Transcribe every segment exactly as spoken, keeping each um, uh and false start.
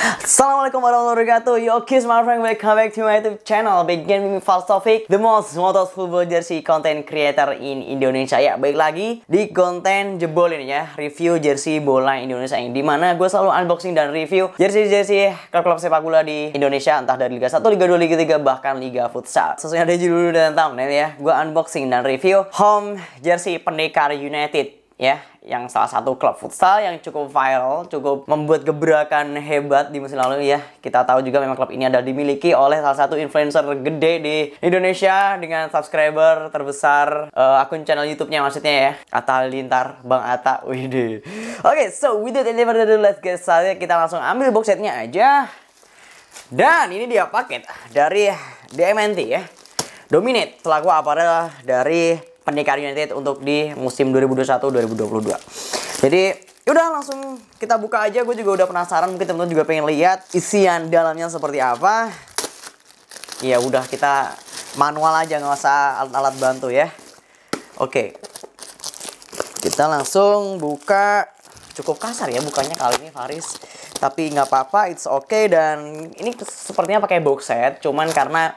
Assalamualaikum warahmatullahi wabarakatuh. Yoki Smart, welcome back to my YouTube channel The Gaming Topic, the most motos football jersey content creator in Indonesia. Ya, baik lagi di konten jebol ini ya, review jersey bola Indonesia ini, dimana gue selalu unboxing dan review jersey-jersey klub-klub sepak bola di Indonesia, entah dari Liga satu, Liga dua, Liga tiga, bahkan Liga Futsal. Sesuai ada judul dan thumbnail ya, gue unboxing dan review home jersey Pendekar United ya, yang salah satu klub futsal yang cukup viral, cukup membuat gebrakan hebat di musim lalu ya. Kita tahu juga memang klub ini ada dimiliki oleh salah satu influencer gede di Indonesia dengan subscriber terbesar uh, akun channel YouTube-nya maksudnya ya, Atta Halilintar, Bang Atta. Wih. Oke, so without any further ado, let's get started. Kita langsung ambil box setnya aja. Dan ini dia paket dari D M N T ya, Dominate, selaku aparel dari Pendekar United untuk di musim dua ribu dua puluh satu dua ribu dua puluh dua. Jadi yaudah langsung kita buka aja. Gue juga udah penasaran, mungkin temen-temen juga pengen lihat isian dalamnya seperti apa. Ya udah kita manual aja, nggak usah alat-alat bantu ya. Oke, kita langsung buka. Cukup kasar ya bukanya kali ini, Faris, tapi nggak apa-apa, it's okay. Dan ini sepertinya pakai box set, cuman karena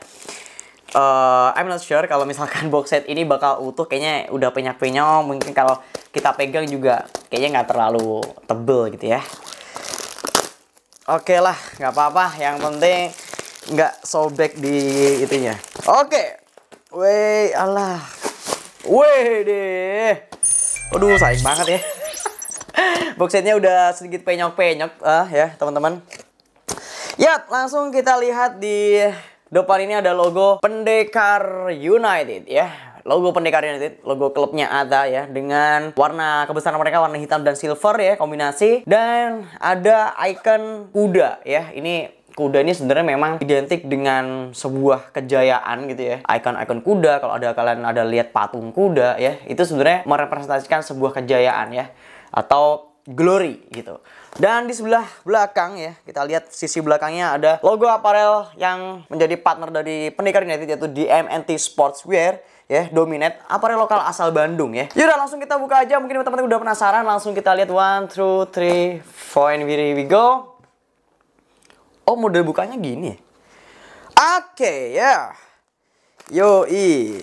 Uh, I'm not sure kalau misalkan box set ini bakal utuh, kayaknya udah penyak-penyong. Mungkin kalau kita pegang juga kayaknya nggak terlalu tebel gitu ya. Oke okay lah, nggak apa-apa. Yang penting nggak sobek di itunya. Oke, okay. Weh, alah, weh deh. Aduh, sayang banget ya. Box setnya udah sedikit penyok-penyok, ah uh, ya teman-teman. Ya, langsung kita lihat di depan ini ada logo Pendekar United ya. Logo Pendekar United, logo klubnya Atta ya, dengan warna kebesaran mereka warna hitam dan silver ya, kombinasi. Dan ada icon kuda ya. Ini kuda ini sebenarnya memang identik dengan sebuah kejayaan gitu ya. Icon-icon kuda, kalau ada kalian ada lihat patung kuda ya, itu sebenarnya merepresentasikan sebuah kejayaan ya, atau glory gitu. Dan di sebelah belakang ya, kita lihat sisi belakangnya ada logo aparel yang menjadi partner dari Pendekar United, yaitu D M N T Sportswear ya, Dominate, aparel lokal asal Bandung ya. Yaudah langsung kita buka aja, mungkin teman-teman udah penasaran. Langsung kita lihat one, two, three, four, and here we go. Oh, model bukanya gini. Oke okay, ya yeah. Yoi.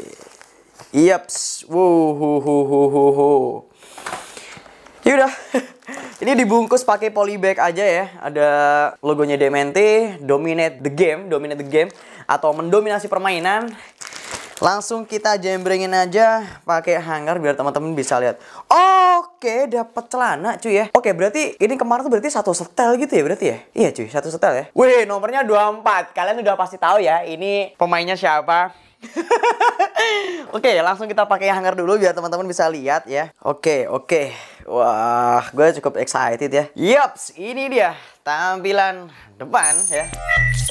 Yaps. Wuhuhuhuhuhu. Yaudah, ini dibungkus pakai polybag aja ya. Ada logonya D M N T, Dominate the Game, Dominate the Game, atau mendominasi permainan. Langsung kita jembrengin aja pakai hanger biar teman-teman bisa lihat. Oke, dapat celana cuy ya. Oke, berarti ini kemarin tuh berarti satu setel gitu ya berarti ya. Iya cuy, satu setel ya. Wih, nomornya dua puluh empat. Kalian udah pasti tahu ya ini pemainnya siapa. Oke, langsung kita pakai hanger dulu biar teman-teman bisa lihat ya. Oke, oke. Wah, gue cukup excited ya. Yaps, ini dia tampilan depan ya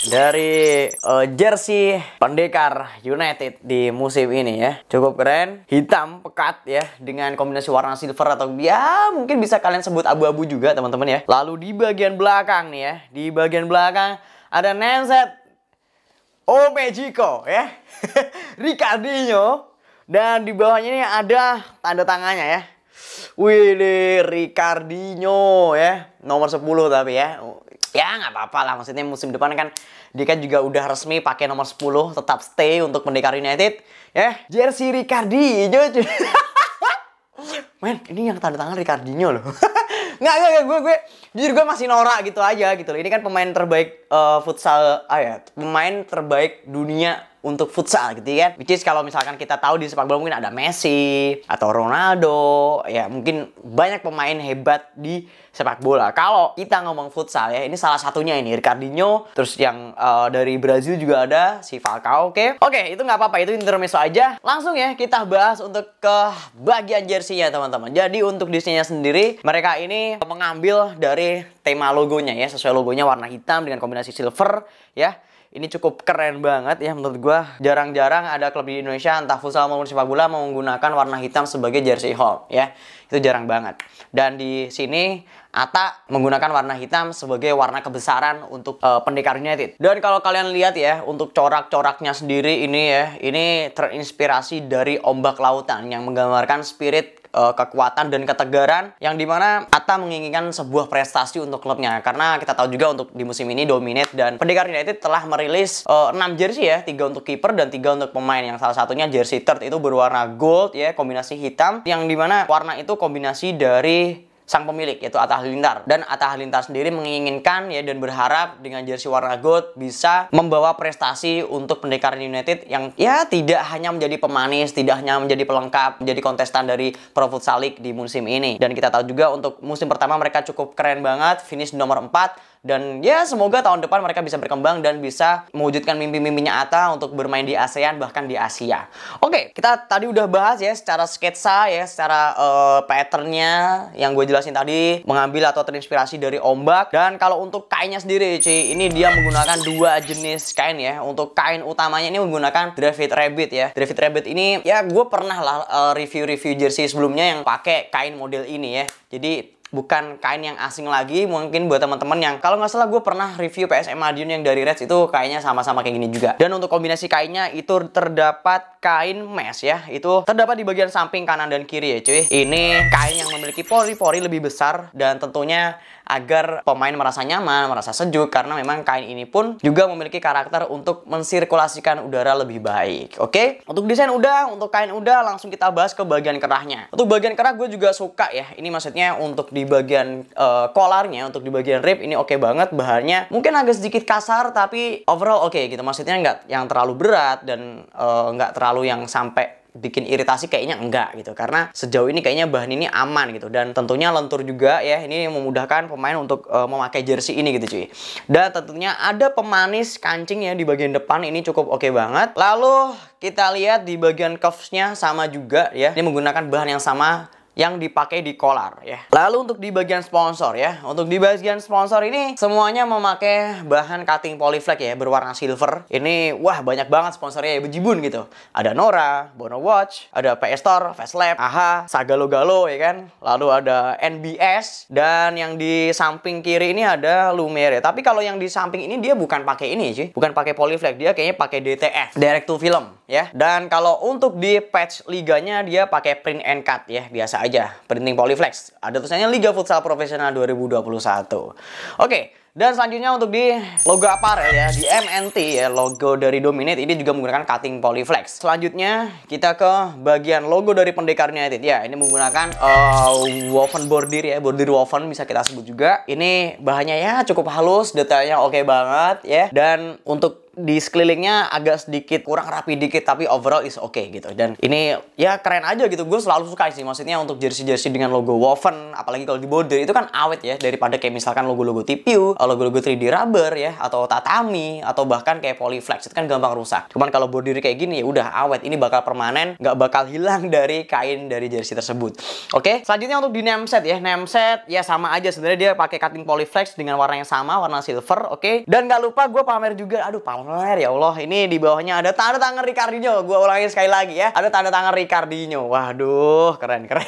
dari uh, jersey Pendekar United di musim ini ya. Cukup keren, hitam pekat ya, dengan kombinasi warna silver atau ya mungkin bisa kalian sebut abu-abu juga teman-teman ya. Lalu di bagian belakang nih ya, di bagian belakang ada nameset Oh Mexico ya, Ricardinho, dan di bawahnya ini ada tanda tangannya ya. Wih, Ricardinho ya, nomor sepuluh tapi ya. Ya nggak apa-apa lah, maksudnya musim depan kan dia kan juga udah resmi pakai nomor sepuluh, tetap stay untuk Pendekar United ya. Jersey Ricardinho. Men, ini yang tanda tangan Ricardinho loh. Nggak, nggak, nggak, gue, gue, jujur gue masih norak gitu aja gitu loh. Ini kan pemain terbaik uh, futsal, ah ya, pemain terbaik dunia untuk futsal gitu kan. Which is kalau misalkan kita tahu di sepak bola mungkin ada Messi atau Ronaldo, ya mungkin banyak pemain hebat di sepak bola. Kalau kita ngomong futsal ya, ini salah satunya ini, Ricardinho. Terus yang uh, dari Brazil juga ada, si Falcao, oke. Okay? Oke, okay, itu nggak apa-apa, itu intermezzo aja. Langsung ya, kita bahas untuk ke bagian jersey-nya teman-teman. Jadi untuk desainnya sendiri, mereka ini mengambil dari tema logonya ya, sesuai logonya warna hitam dengan kombinasi silver ya. Ini cukup keren banget ya menurut gue. Jarang-jarang ada klub di Indonesia, entah futsal maupun sepak bola, menggunakan warna hitam sebagai jersey home ya. Itu jarang banget. Dan di sini Atta menggunakan warna hitam sebagai warna kebesaran untuk uh, Pendekar United. Dan kalau kalian lihat ya, untuk corak-coraknya sendiri ini ya, ini terinspirasi dari ombak lautan yang menggambarkan spirit uh, kekuatan dan ketegaran, yang dimana Atta menginginkan sebuah prestasi untuk klubnya. Karena kita tahu juga untuk di musim ini Dominate dan Pendekar United telah merilis uh, enam jersey ya, tiga untuk kiper dan tiga untuk pemain. Yang salah satunya jersey third itu berwarna gold ya, kombinasi hitam, yang dimana warna itu kombinasi dari sang pemilik yaitu Atta Halilintar. Dan Atta Halilintar sendiri menginginkan ya dan berharap dengan jersey warna gold bisa membawa prestasi untuk Pendekar United yang ya tidak hanya menjadi pemanis, tidak hanya menjadi pelengkap, menjadi kontestan dari Pro Futsal League di musim ini. Dan kita tahu juga untuk musim pertama mereka cukup keren banget, finish nomor empat. Dan ya semoga tahun depan mereka bisa berkembang dan bisa mewujudkan mimpi-mimpinya Atta untuk bermain di ASEAN bahkan di Asia. Oke, kita tadi udah bahas ya secara sketsa ya, secara uh, patternnya yang gue jelasin tadi, mengambil atau terinspirasi dari ombak. Dan kalau untuk kainnya sendiri cuy, ini dia menggunakan dua jenis kain ya. Untuk kain utamanya ini menggunakan Dravid Rabbit ya. Dravid Rabbit ini ya gue pernah lah uh, review-review jersey sebelumnya yang pakai kain model ini ya. Jadi bukan kain yang asing lagi mungkin buat teman-teman yang, kalau nggak salah gue pernah review P S M Madiun yang dari Reds, itu kainnya sama-sama kayak gini juga. Dan untuk kombinasi kainnya itu terdapat kain mesh ya, itu terdapat di bagian samping kanan dan kiri ya cuy. Ini kain yang memiliki pori-pori lebih besar dan tentunya agar pemain merasa nyaman, merasa sejuk, karena memang kain ini pun juga memiliki karakter untuk mensirkulasikan udara lebih baik. Oke, untuk desain udah, untuk kain udah, langsung kita bahas ke bagian kerahnya. Untuk bagian kerah gue juga suka ya, ini maksudnya untuk di bagian uh, kolarnya, untuk di bagian rib ini oke okay banget bahannya. Mungkin agak sedikit kasar tapi overall oke okay, gitu. Maksudnya nggak yang terlalu berat dan uh, nggak terlalu yang sampai bikin iritasi, kayaknya enggak gitu, karena sejauh ini kayaknya bahan ini aman gitu. Dan tentunya lentur juga ya, ini memudahkan pemain untuk uh, memakai jersey ini gitu cuy. Dan tentunya ada pemanis kancing ya di bagian depan, ini cukup oke okay banget. Lalu kita lihat di bagian cuffsnya sama juga ya, ini menggunakan bahan yang sama yang dipakai di kolar ya. Lalu untuk di bagian sponsor ya, untuk di bagian sponsor ini semuanya memakai bahan cutting polyflex ya, berwarna silver. Ini wah banyak banget sponsornya ya, bejibun gitu. Ada Nora, Bono Watch, ada P S Store, Fastlab, Aha, Sagalo Galo ya kan. Lalu ada N B S, dan yang di samping kiri ini ada Lumiere. Tapi kalau yang di samping ini dia bukan pakai ini sih, bukan pakai polyflex, dia kayaknya pakai D T F, direct to film ya. Dan kalau untuk di patch liganya dia pakai print and cut ya, biasa aja aja, printing polyflex. Ada tulisannya Liga Futsal Profesional dua ribu dua puluh satu. Oke, dan selanjutnya untuk di logo aparel ya, di D M N T ya, logo dari Dominate ini juga menggunakan cutting polyflex. Selanjutnya kita ke bagian logo dari Pendekar United ya, ini menggunakan uh, woven bordir ya, bordir woven bisa kita sebut juga. Ini bahannya ya cukup halus, detailnya oke okay banget ya. Dan untuk di sekelilingnya agak sedikit kurang rapi dikit, tapi overall is oke okay, gitu. Dan ini ya keren aja gitu, gue selalu suka sih. Maksudnya untuk jersey-jersey dengan logo woven, apalagi kalau di bordir itu kan awet ya, daripada kayak misalkan logo-logo T P U, logo-logo tiga D rubber ya, atau tatami, atau bahkan kayak polyflex, itu kan gampang rusak. Cuman kalau bordir kayak gini ya udah awet, ini bakal permanen, nggak bakal hilang dari kain dari jersey tersebut. Oke, okay? Selanjutnya untuk di name set ya, name set ya sama aja sebenarnya, dia pakai cutting polyflex dengan warna yang sama, warna silver. Oke, okay? Dan nggak lupa gue pamer juga, aduh pamer ya Allah, ini di bawahnya ada tanda tangan Ricardinho. Gue ulangi sekali lagi ya, ada tanda tangan Ricardinho. Waduh, keren keren.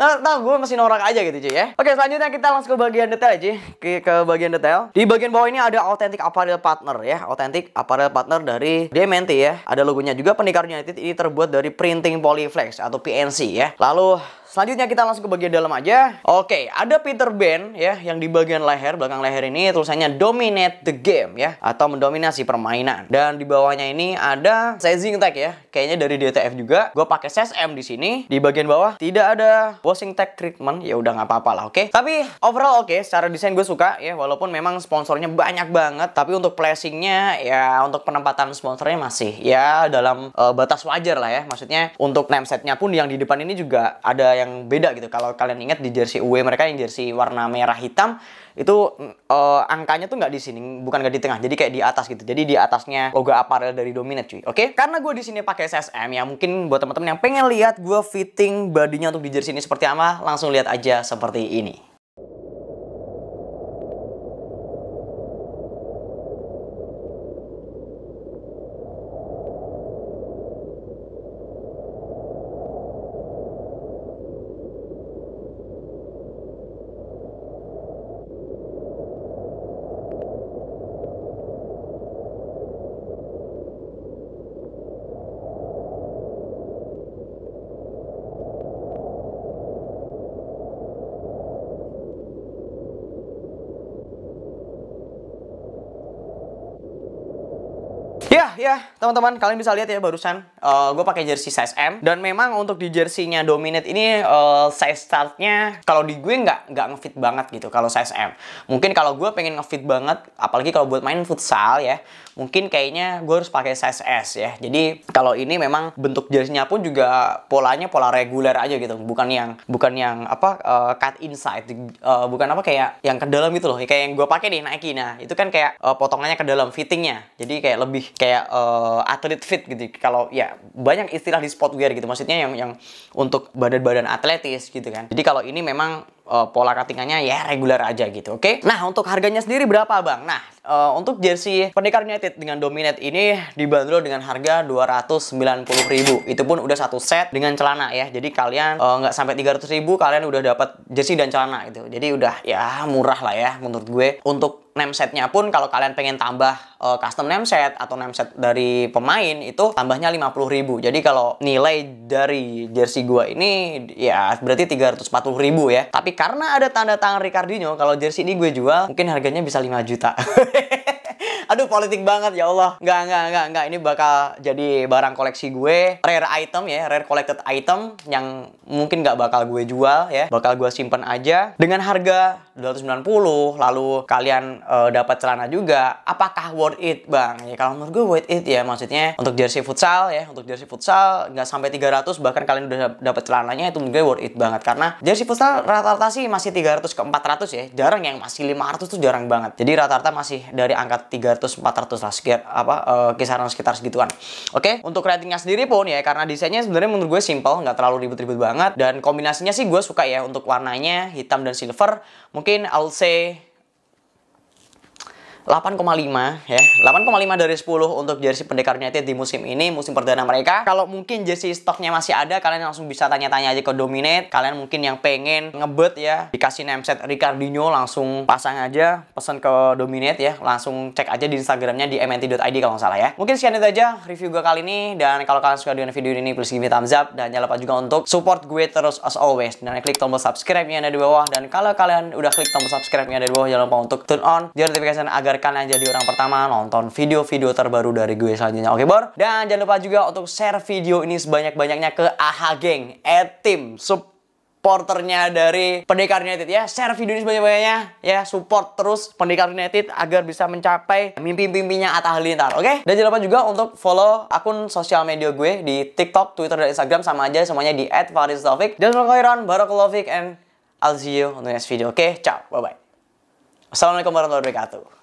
Nah, nah gue masih norak aja gitu cuy ya. Oke, selanjutnya kita langsung ke bagian detail aja, ke, ke bagian detail. Di bagian bawah ini ada Authentic Apparel Partner ya, Authentic Apparel Partner dari D M N T ya. Ada logonya juga Pendekar United, ini terbuat dari printing polyflex atau P N C ya. Lalu selanjutnya kita langsung ke bagian dalam aja. Oke, ada Peter Ban ya, yang di bagian leher, belakang leher ini tulisannya Dominate the Game ya, atau mendominasi permainan. Dan di bawahnya ini ada sizing tag ya, kayaknya dari D T F juga. Gue pakai size M di sini. Di bagian bawah tidak ada washing tag treatment, ya udah nggak apa-apa lah. Oke, tapi overall oke, secara desain gue suka ya, walaupun memang sponsornya banyak banget, tapi untuk placingnya ya, untuk penempatan sponsornya masih ya dalam uh, batas wajar lah ya. Maksudnya untuk namesetnya pun yang di depan ini juga ada yang beda gitu. Kalau kalian ingat di jersey U W mereka yang jersey warna merah hitam itu uh, angkanya tuh nggak di sini, bukan nggak di tengah, jadi kayak di atas gitu. Jadi di atasnya logo aparel dari Dominate cuy. Oke, okay? Karena gue di sini pakai size M ya, mungkin buat teman-teman yang pengen lihat gue fitting badinya untuk di jersey ini seperti apa, langsung lihat aja seperti ini. ya teman-teman, kalian bisa lihat ya barusan uh, gue pakai jersey size M. Dan memang untuk di jersey-nya Dominate ini uh, size startnya kalau di gue nggak nggak ngefit banget gitu kalau size M. Mungkin kalau gue pengen ngefit banget, apalagi kalau buat main futsal ya, mungkin kayaknya gue harus pakai size S ya. Jadi kalau ini memang bentuk jersey-nya pun juga polanya pola reguler aja gitu, bukan yang bukan yang apa uh, cut inside, uh, bukan apa kayak yang ke dalam gitu loh, kayak yang gue pakai di Nike. Nah itu kan kayak uh, potongannya ke dalam fittingnya, jadi kayak lebih kayak uh, athlete fit gitu. Kalau ya banyak istilah di sportwear gitu, maksudnya yang yang untuk badan-badan atletis gitu kan. Jadi kalau ini memang Uh, pola cuttingannya ya reguler aja gitu, oke? Okay? Nah, untuk harganya sendiri berapa, Bang? Nah, uh, untuk jersey Pendekar United dengan Dominate ini dibanderol dengan harga dua ratus sembilan puluh ribu. Itu pun udah satu set dengan celana ya. Jadi kalian nggak uh, sampai tiga ratus ribu kalian udah dapat jersey dan celana gitu. Jadi udah ya murah lah ya menurut gue. Untuk name setnya pun kalau kalian pengen tambah uh, custom name set atau name set dari pemain itu tambahnya lima puluh ribu. Jadi kalau nilai dari jersey gua ini ya berarti tiga ratus empat puluh ribu ya. Tapi karena ada tanda tangan Ricardinho, kalau jersey ini gue jual mungkin harganya bisa lima juta. Aduh, politik banget ya Allah. Nggak, nggak, nggak, nggak. Ini bakal jadi barang koleksi gue. Rare item ya, rare collected item yang mungkin nggak bakal gue jual ya. Bakal gue simpen aja. Dengan harga dua ratus sembilan puluh, lalu kalian uh, dapat celana juga. Apakah worth it, Bang? Ya, kalau menurut gue worth it ya. Maksudnya untuk jersey futsal ya. Untuk jersey futsal nggak sampai tiga ratus, bahkan kalian udah dapat celananya, itu menurut gue worth it banget. Karena jersey futsal rata-rata sih masih tiga ratus ke empat ratus ya. Jarang yang masih lima ratus tuh jarang banget. Jadi rata-rata masih dari angka tiga ratus empat ratus lah sekitar apa uh, kisaran sekitar segituan. Oke, okay? Untuk ratingnya sendiri pun ya, karena desainnya sebenarnya menurut gue simple, nggak terlalu ribet-ribet banget, dan kombinasinya sih gue suka ya untuk warnanya hitam dan silver. Mungkin I'll say delapan koma lima ya. delapan koma lima dari sepuluh untuk jersey Pendekar United di musim ini, musim perdana mereka. Kalau mungkin jersey stoknya masih ada, kalian langsung bisa tanya-tanya aja ke Dominate. Kalian mungkin yang pengen ngebet ya, dikasih nameset Ricardinho, langsung pasang aja pesan ke Dominate ya. Langsung cek aja di Instagramnya di D M N T dot I D kalau nggak salah ya. Mungkin sekian itu aja review gue kali ini, dan kalau kalian suka dengan video ini please give me thumbs up, dan jangan lupa juga untuk support gue terus as always. Dan klik tombol subscribe yang ada di bawah, dan kalau kalian udah klik tombol subscribe yang ada di bawah, jangan lupa untuk turn on the notification agar kalian jadi orang pertama nonton video-video terbaru dari gue selanjutnya. Oke, Bor? Dan jangan lupa juga untuk share video ini sebanyak-banyaknya ke A H Geng, E-Team, supporternya dari Pendekar United ya. Share video ini sebanyak-banyaknya ya, support terus Pendekar United agar bisa mencapai mimpi-mimpinya Atta Halilintar. Oke? Dan jangan lupa juga untuk follow akun sosial media gue di TikTok, Twitter, dan Instagram, sama aja semuanya di et faris taufik. Dan selamat khairan, barakallahu fiik, and I'll see you on the next video. Oke, ciao, bye-bye. Assalamualaikum warahmatullahi wabarakatuh.